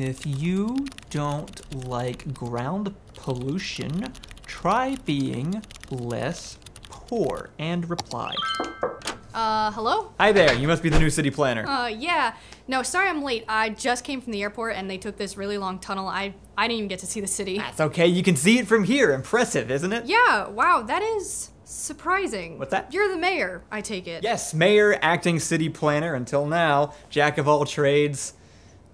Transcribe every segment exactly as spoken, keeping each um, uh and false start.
If you don't like ground pollution, try being less poor and reply. Uh, hello? Hi there, you must be the new city planner. Uh, yeah. No, sorry I'm late. I just came from the airport and they took this really long tunnel. I, I didn't even get to see the city. That's okay, you can see it from here. Impressive, isn't it? Yeah, wow, that is surprising. What's that? You're the mayor, I take it. Yes, mayor, acting city planner, until now, jack of all trades,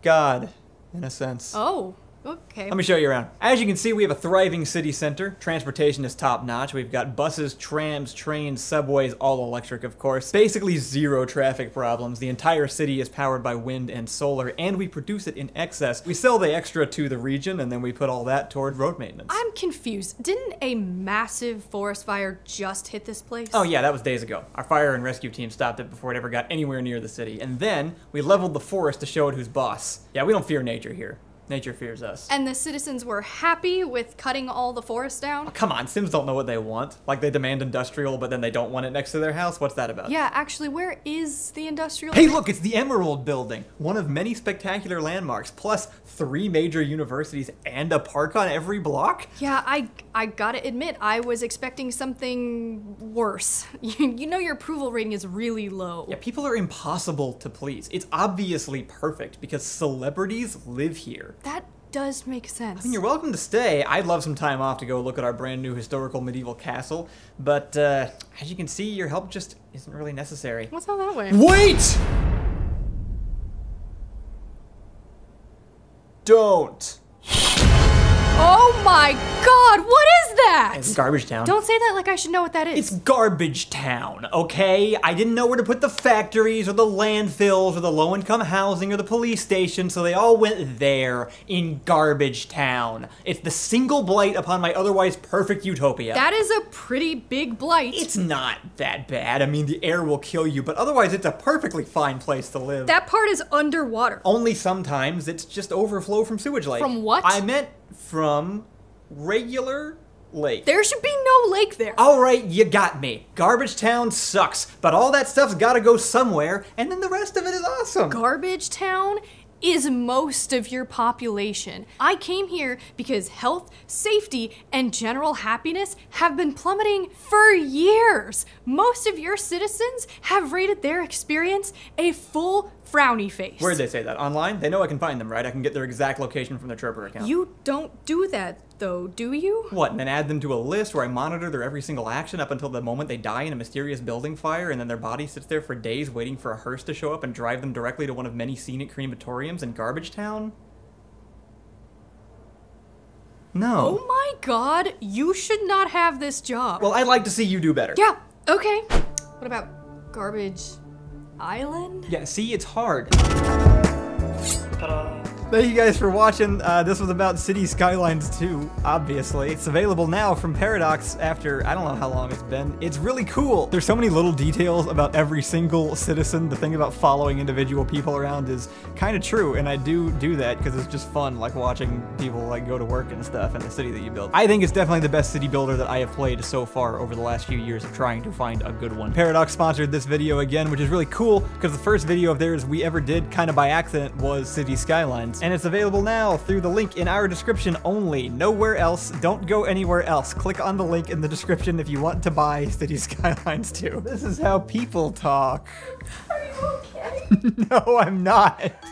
God, in a sense. Oh. Okay. Let me show you around. As you can see, we have a thriving city center. Transportation is top-notch. We've got buses, trams, trains, subways, all electric, of course. Basically zero traffic problems. The entire city is powered by wind and solar, and we produce it in excess. We sell the extra to the region, and then we put all that toward road maintenance. I'm confused. Didn't a massive forest fire just hit this place? Oh yeah, that was days ago. Our fire and rescue team stopped it before it ever got anywhere near the city, and then we leveled the forest to show it who's boss. Yeah, we don't fear nature here. Nature fears us. And the citizens were happy with cutting all the forest down? Oh, come on, Sims don't know what they want. Like they demand industrial, but then they don't want it next to their house. What's that about? Yeah, actually, where is the industrial? Hey, look, it's the Emerald Building. One of many spectacular landmarks, plus three major universities and a park on every block. Yeah, I I gotta admit, I was expecting something worse. You know your approval rating is really low. Yeah, people are impossible to please. It's obviously perfect because celebrities live here. That does make sense. I mean, you're welcome to stay. I'd love some time off to go look at our brand new historical medieval castle, but uh, as you can see, your help just isn't really necessary. What's all that way? Wait! Don't. Oh my God, what is that? It's Garbage Town. Don't say that like I should know what that is. It's Garbage Town, okay? I didn't know where to put the factories or the landfills or the low-income housing or the police station, so they all went there in Garbage Town. It's the single blight upon my otherwise perfect utopia. That is a pretty big blight. It's not that bad. I mean, the air will kill you, but otherwise it's a perfectly fine place to live. That part is underwater. Only sometimes it's just overflow from sewage lake. From what? I meant from regular lake. There should be no lake there. All right, you got me. Garbage Town sucks, but all that stuff's gotta go somewhere, and then the rest of it is awesome. Garbage Town is most of your population. I came here because health, safety, and general happiness have been plummeting for years. Most of your citizens have rated their experience a full frowny face. Where'd they say that? Online? They know I can find them, right? I can get their exact location from their Chirper account. You don't do that, though, do you? What, and then add them to a list where I monitor their every single action up until the moment they die in a mysterious building fire, and then their body sits there for days waiting for a hearse to show up and drive them directly to one of many scenic crematoriums in Garbage Town? No. Oh my God, you should not have this job. Well, I'd like to see you do better. Yeah, okay. What about Garbage Island? Yeah, see, it's hard. Ta-da. Thank you guys for watching. Uh, this was about Cities Skylines two, obviously. It's available now from Paradox after I don't know how long it's been. It's really cool. There's so many little details about every single citizen. The thing about following individual people around is kind of true, and I do do that because it's just fun, like watching people like go to work and stuff in the city that you build. I think it's definitely the best city builder that I have played so far over the last few years of trying to find a good one. Paradox sponsored this video again, which is really cool because the first video of theirs we ever did kind of by accident was Cities Skylines. And it's available now through the link in our description only. Nowhere else. Don't go anywhere else. Click on the link in the description if you want to buy Cities Skylines two. This is how people talk. Are you okay? No, I'm not.